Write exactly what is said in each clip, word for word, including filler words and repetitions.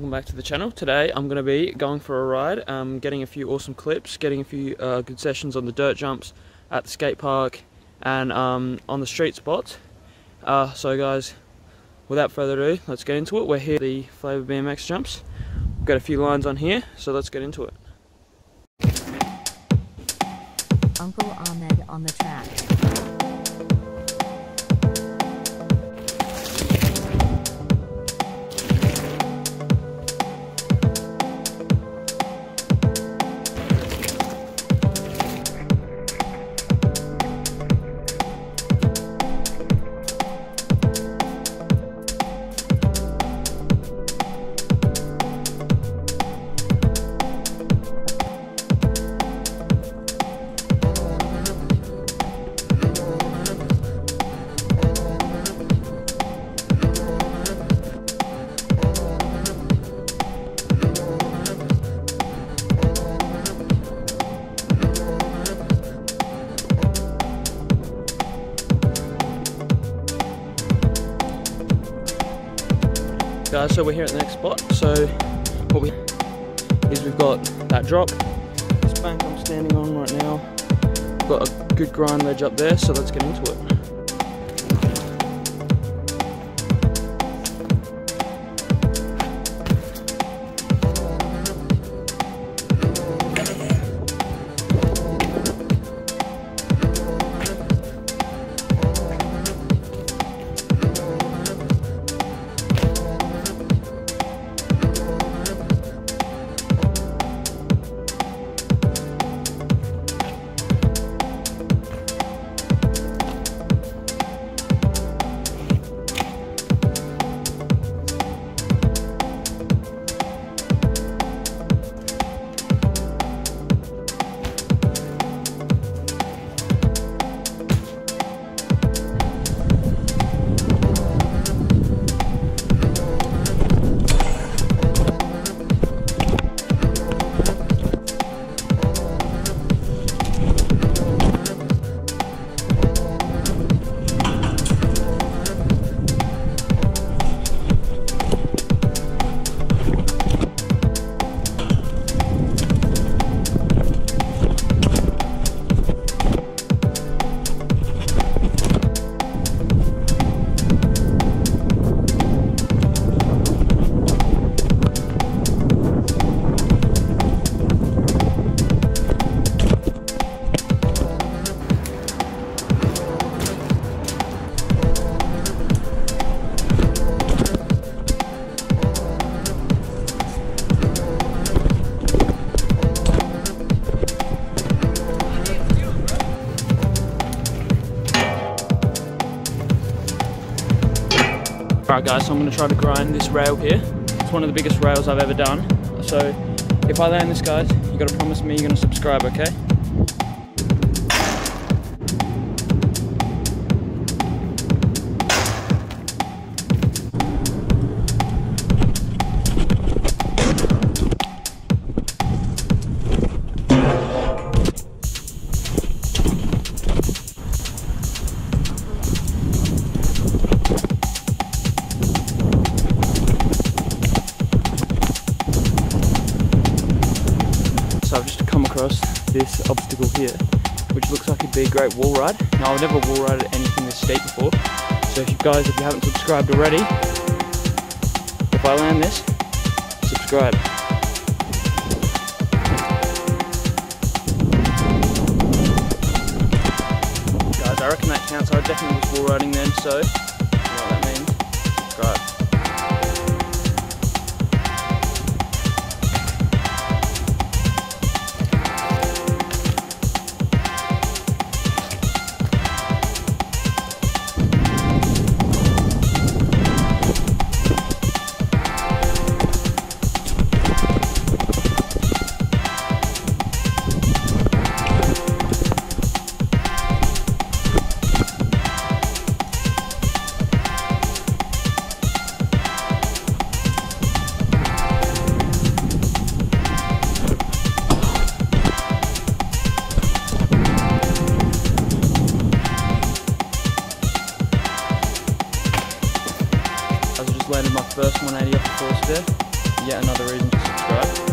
Welcome back to the channel. Today I'm going to be going for a ride, um, getting a few awesome clips, getting a few uh, good sessions on the dirt jumps at the skate park and um, on the street spots. Uh, so guys, without further ado, let's get into it. We're here at the Flavour B M X jumps. We've got a few lines on here, so let's get into it. Uncle Ahmed on the track. Guys, so we're here at the next spot. So what we is we've got that drop, this bank I'm standing on right now. We've got a good grind ledge up there, so let's get into it. Alright guys, so I'm going to try to grind this rail here. It's one of the biggest rails I've ever done. So if I land this, guys, you've got to promise me you're going to subscribe, okay? This obstacle here, which looks like it'd be a great wall ride. Now, I've never wall rided anything this steep before, so if you guys, if you haven't subscribed already, if I land this, subscribe. Guys, I reckon that counts. I definitely was wall riding then, so you know what that means. Subscribe. yet another reason to subscribe.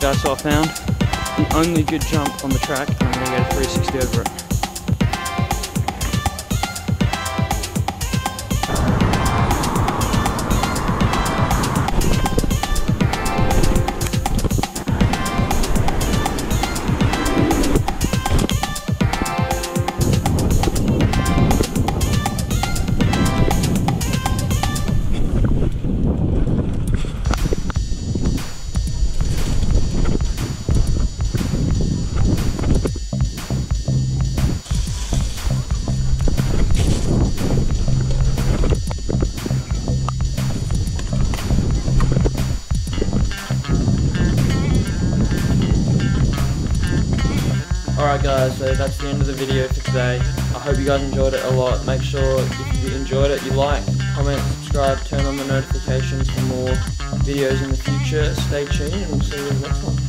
That's what I found. The only good jump on the track, and I'm going to get a three sixty over it. Alright guys, so that's the end of the video for today. I hope you guys enjoyed it a lot. Make sure if you enjoyed it, you like, comment, subscribe, turn on the notifications for more videos in the future. Stay tuned and we'll see you in the next one.